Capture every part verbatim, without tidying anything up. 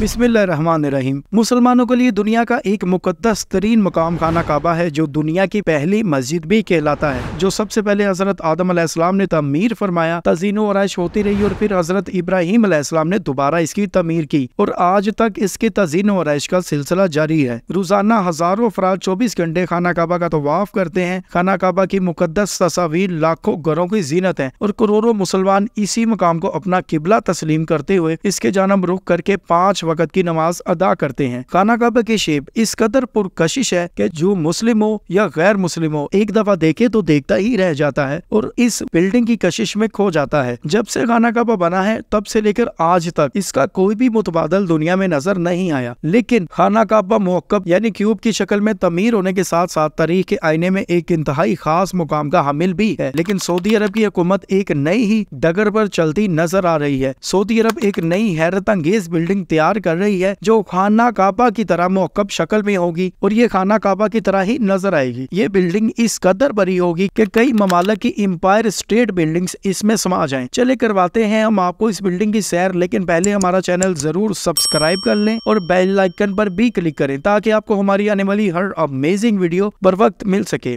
बिस्मिल्लाहिर्रहमानिर्रहीम। मुसलमानों के लिए दुनिया का एक मुकद्दस तरीन मकाम खाना काबा है, जो दुनिया की पहली मस्जिद भी कहलाता है, जो सबसे पहले हजरत आदम अलैहिस्सलाम ने तमीर फरमाया। तज़ीन और आरश होती रही और फिर हजरत इब्राहिम अलैहिस्सलाम ने दोबारा इसकी तमीर की और आज तक इसके तज़ीन और आरश का सिलसिला जारी है। रोजाना हजारों अफराद चौबीस घंटे खाना काबा का तवाफ करते हैं। खाना काबा की मुकद्दस तस्वीर लाखों घरों की जीनत है और करोड़ों मुसलमान इसी मकाम को अपना किबला तस्लीम करते हुए इसके जानब रुख करके पाँच वक़्त की नमाज अदा करते हैं। खाना काबा की शेप इस कदर पुरकशिश है कि जो मुस्लिम हो या गैर मुस्लिम हो, एक दफा देखे तो देखता ही रह जाता है और इस बिल्डिंग की कशिश में खो जाता है। जब से खाना काबा बना है तब से लेकर आज तक इसका कोई भी मुतबादल दुनिया में नजर नहीं आया। लेकिन खाना काबा मुकब यानी क्यूब की शक्ल में तमीर होने के साथ साथ तारीख के आईने में एक इंतहाई खास मुकाम का हामिल भी है। लेकिन सऊदी अरब की हुकूमत एक नई ही डगर पर चलती नजर आ रही है। सऊदी अरब एक नई हैरत अंगेज बिल्डिंग तैयार कर रही है जो खाना काबा की तरह मुकब शक्ल में होगी और ये खाना काबा की तरह ही नजर आएगी। ये बिल्डिंग इस कदर बड़ी होगी कि कई ममालक की एम्पायर स्टेट बिल्डिंग्स इसमें समा जाएं। चले करवाते हैं हम आपको इस बिल्डिंग की सैर, लेकिन पहले हमारा चैनल जरूर सब्सक्राइब कर लें और बेल आइकन पर भी क्लिक करें ताकि आपको हमारी आने वाली हर अमेजिंग वीडियो बर वक्त मिल सके।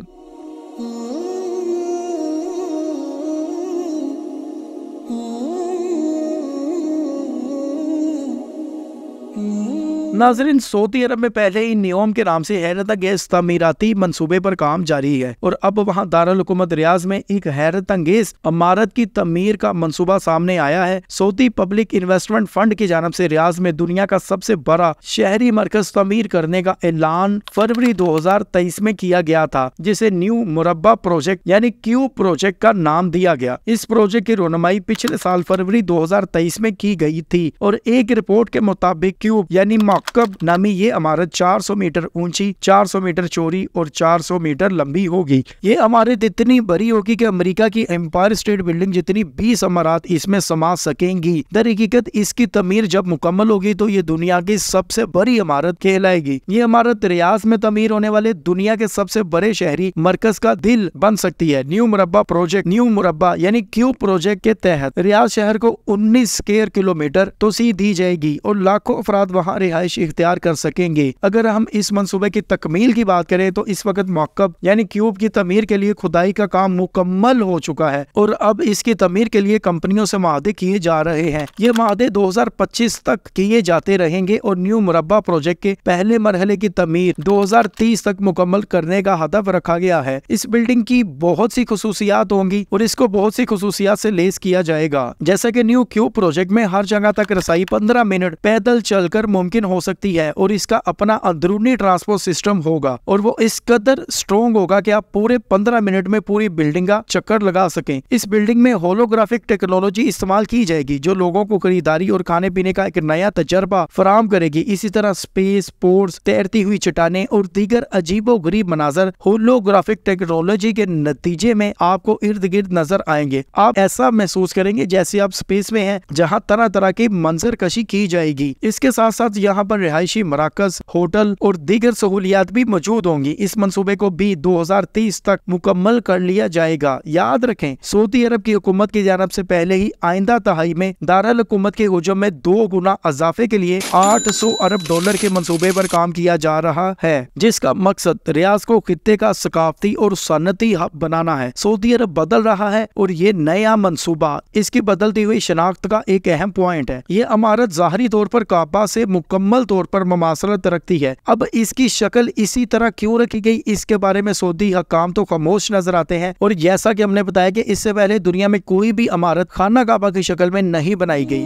नाजरीन, सऊदी अरब में पहले ही नियोम के नाम से हैरतअंगेज तमीराती मनसूबे पर काम जारी है और अब वहाँ दारुल हुकूमत रियाज में एक हैरतअंगेज इमारत की तमीर का मनसूबा सामने आया है। सऊदी पब्लिक इन्वेस्टमेंट फंड की जानब से रियाज में दुनिया का सबसे बड़ा शहरी मरकज तमीर करने का ऐलान फरवरी दो हजार तेईस में किया गया था, जिसे न्यू मुरब्बा प्रोजेक्ट यानी क्यू प्रोजेक्ट का नाम दिया गया। इस प्रोजेक्ट की रोनमाई पिछले साल फरवरी दो हजार तेईस में की गई थी और एक रिपोर्ट के मुताबिक क्यूब यानी मुकाब नामी ये इमारत चार सौ मीटर ऊंची, चार सौ मीटर चौड़ी और चार सौ मीटर लंबी होगी। ये इमारत इतनी बड़ी होगी कि अमेरिका की एम्पायर स्टेट बिल्डिंग जितनी बीस इमारत इसमें समा सकेंगी। दरहकीकत इसकी तमीर जब मुकम्मल होगी तो ये दुनिया की सबसे बड़ी इमारत कहलाएगी। ये इमारत रियाज में तमीर होने वाले दुनिया के सबसे बड़े शहरी मरकज का दिल बन सकती है। न्यू मुरब्बा प्रोजेक्ट न्यू मुरब्बा यानी क्यूब प्रोजेक्ट के तहत रियाज शहर को उन्नीस स्क्वायर किलोमीटर तोसी दी जाएगी और लाखों अफराद वहाँ रिहायश इख्तियार कर सकेंगे। अगर हम इस मनसूबे की तकमील की बात करें तो इस वक्त मुकब यानी क्यूब की तमीर के लिए खुदाई का काम मुकम्मल हो चुका है और अब इसकी तमीर के लिए कंपनियों से मुआहदे किए जा रहे हैं। ये मुआहदे दो हजार पच्चीस तक किए जाते रहेंगे और न्यू मुरब्बा प्रोजेक्ट के पहले मरहले की तमीर दो हजार तीस तक मुकम्मल करने का हदफ रखा गया है। इस बिल्डिंग की बहुत सी खसूसियात होंगी और इसको बहुत सी खसूसियात से लेस किया जाएगा, जैसे की न्यू क्यूब प्रोजेक्ट में हर जगह तक रसाई पंद्रह मिनट पैदल चलकर मुमकिन हो सकती है और इसका अपना अंदरूनी ट्रांसपोर्ट सिस्टम होगा और वो इस कदर स्ट्रॉन्ग होगा कि आप पूरे पंद्रह मिनट में पूरी बिल्डिंग का चक्कर लगा सकें। इस बिल्डिंग में होलोग्राफिक टेक्नोलॉजी इस्तेमाल की जाएगी जो लोगों को खरीदारी और खाने पीने का एक नया तजर्बा फराहम करेगी। इसी तरह स्पेस पोर्ट्स, तैरती हुई चट्टानें और दीगर अजीबो गरीब मनाजर होलोग्राफिक टेक्नोलॉजी के नतीजे में आपको इर्द गिर्द नजर आएंगे। आप ऐसा महसूस करेंगे जैसे आप स्पेस में हैं, जहाँ तरह तरह की मंजर कशी की जाएगी। इसके साथ साथ यहाँ पर रिहायशी मराकज, होटल और दीगर सहूलियात भी मौजूद होंगी। इस मंसूबे को भी दो हजार तीस तक मुकम्मल कर लिया जाएगा। याद रखें, सऊदी अरब की हुकूमत की जानब से पहले ही आइंदा तहाई में दारुल हुकूमत के हुजूम में दो गुना इजाफे के लिए आठ सौ अरब डॉलर के मंसूबे पर काम किया जा रहा है, जिसका मकसद रियाज को खित्ते का सकाफती और सनती हब बनाना है। सऊदी अरब बदल रहा है और ये नया मनसूबा इसकी बदलती हुई शनाख्त का एक अहम पॉइंट है। ये इमारत ज़ाहरी तौर पर काबा से मुकम्मल तौर पर ममासलत रखती है। अब इसकी शक्ल इसी तरह क्यों रखी गई, इसके बारे में सऊदी हकाम तो खामोश नजर आते हैं और जैसा कि हमने बताया कि इससे पहले दुनिया में कोई भी इमारत खाना काबा की शक्ल में नहीं बनाई गई।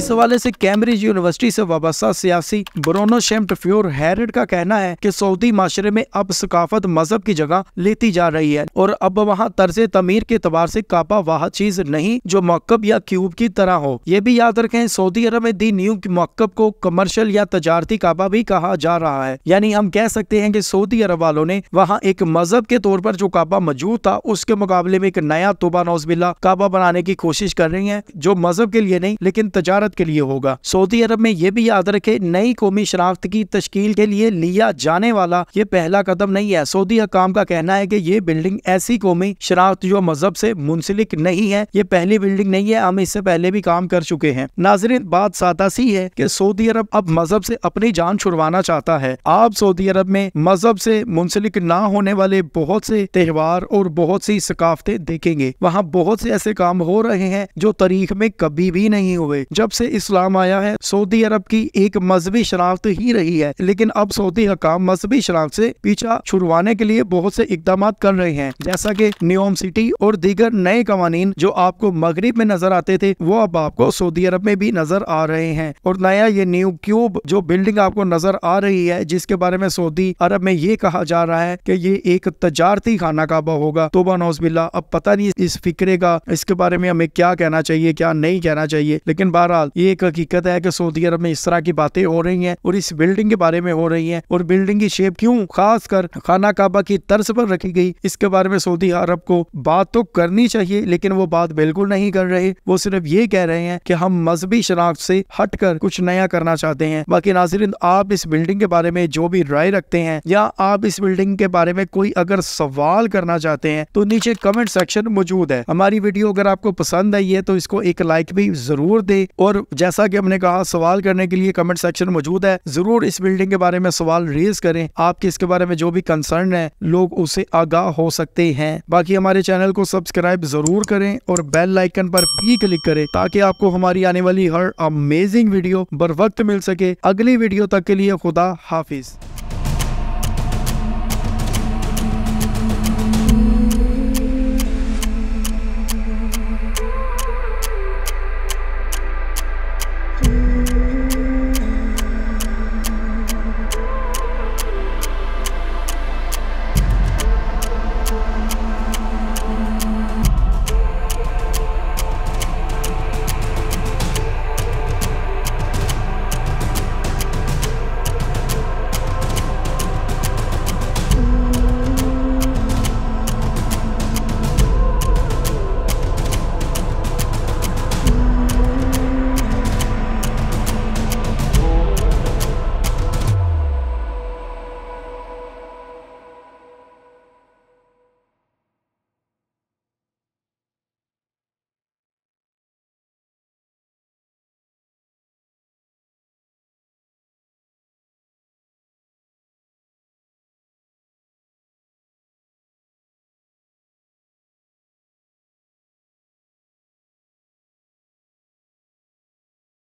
इस हवाले से कैम्ब्रिज यूनिवर्सिटी से वाबस्ता सियासी ब्रोनो शेम्ट फ्योर हैरड का कहना है कि सऊदी माशरे में अब सकाफत मजहब की जगह लेती जा रही है और अब वहाँ तर्ज तमीर के तबार से काबा वह चीज नहीं जो मुकब या क्यूब की तरह हो। ये भी याद रखें, सऊदी अरब में दी न्यू मुकब को कमर्शल या तजारती काबा भी कहा जा रहा है। यानी हम कह सकते हैं कि सऊदी अरब वालों ने वहाँ एक मजहब के तौर पर जो काबा मौजूद था उसके मुकाबले में एक नया तोबा नौजबिल्ला काबा बनाने की कोशिश कर रही है, जो मजहब के लिए नहीं लेकिन तजारती तजारत के लिए होगा। सऊदी अरब में यह भी याद रखे, नई कौमी शनाख्त की तश्कील के लिए लिया जाने वाला ये पहला कदम नहीं है। सऊदी हकाम का कहना है कि ये बिल्डिंग ऐसी कौमी शनाख्त जो मजहब से मुंसलिक नहीं है, ये पहली बिल्डिंग नहीं है, हम इससे पहले भी काम कर चुके हैं। नाज़रीन, बात सादा सी है कि सऊदी अरब अब मजहब से अपनी जान छुड़वाना चाहता है। आप सऊदी अरब में मजहब से मुंसलिक ना होने वाले बहुत से त्यौहार और बहुत सी सकाफतें देखेंगे। वहाँ बहुत से ऐसे काम हो रहे हैं जो तारीख में कभी भी नहीं हुए। जब से इस्लाम आया है सऊदी अरब की एक मजहबी शनाख्त ही रही है, लेकिन अब सऊदी हकाम मजहबी शनाख्त से पीछा छुड़वाने के लिए बहुत से इकदाम कर रहे हैं, जैसा कि नियोम सिटी और दीगर नए कवानीन जो आपको मगरिब में नजर आते थे वो अब आपको सऊदी अरब में भी नजर आ रहे हैं। और नया ये न्यू क्यूब जो बिल्डिंग आपको नजर आ रही है, जिसके बारे में सऊदी अरब में ये कहा जा रहा है कि ये एक तजारती खाना काबा होगा। तोबा नौजबिल्ला, अब पता नहीं इस फिक्रे का इसके बारे में हमें क्या कहना चाहिए, क्या नहीं कहना चाहिए, लेकिन बहरहाल ये एक हकीकत है कि सऊदी अरब में इस तरह की बातें हो रही है और इस बिल्डिंग के बारे में हो रही है। और बिल्डिंग की शेप क्यों खास कर खाना काबा की तर्ज पर रखी गई, इसके बारे में सऊदी अरब को बात तो करनी चाहिए, लेकिन वो बात बिल्कुल नहीं कर रहे। वो सिर्फ ये कह रहे हैं कि हम मजहबी शनाख्त से हटकर कुछ नया करना चाहते हैं। बाकी नाज़रीन, आप इस बिल्डिंग के बारे में जो भी राय रखते हैं या आप इस बिल्डिंग के बारे में कोई अगर सवाल करना चाहते हैं तो नीचे कमेंट सेक्शन मौजूद है। हमारी वीडियो अगर आपको पसंद आई है तो इसको एक लाइक भी जरूर दे, और जैसा कि हमने कहा सवाल करने के लिए कमेंट सेक्शन मौजूद है, जरूर इस बिल्डिंग के बारे में सवाल रेज करें। आपके इसके बारे में जो भी कंसर्न है लोग उससे आगाह हो सकते हैं। बाकी हमारे चैनल को सब्सक्राइब जरूर करें और बेल आइकन पर भी क्लिक करें ताकि आपको हमारी आने वाली हर अमेजिंग वीडियो बर वक्त मिल सके। अगली वीडियो तक के लिए खुदा हाफिज।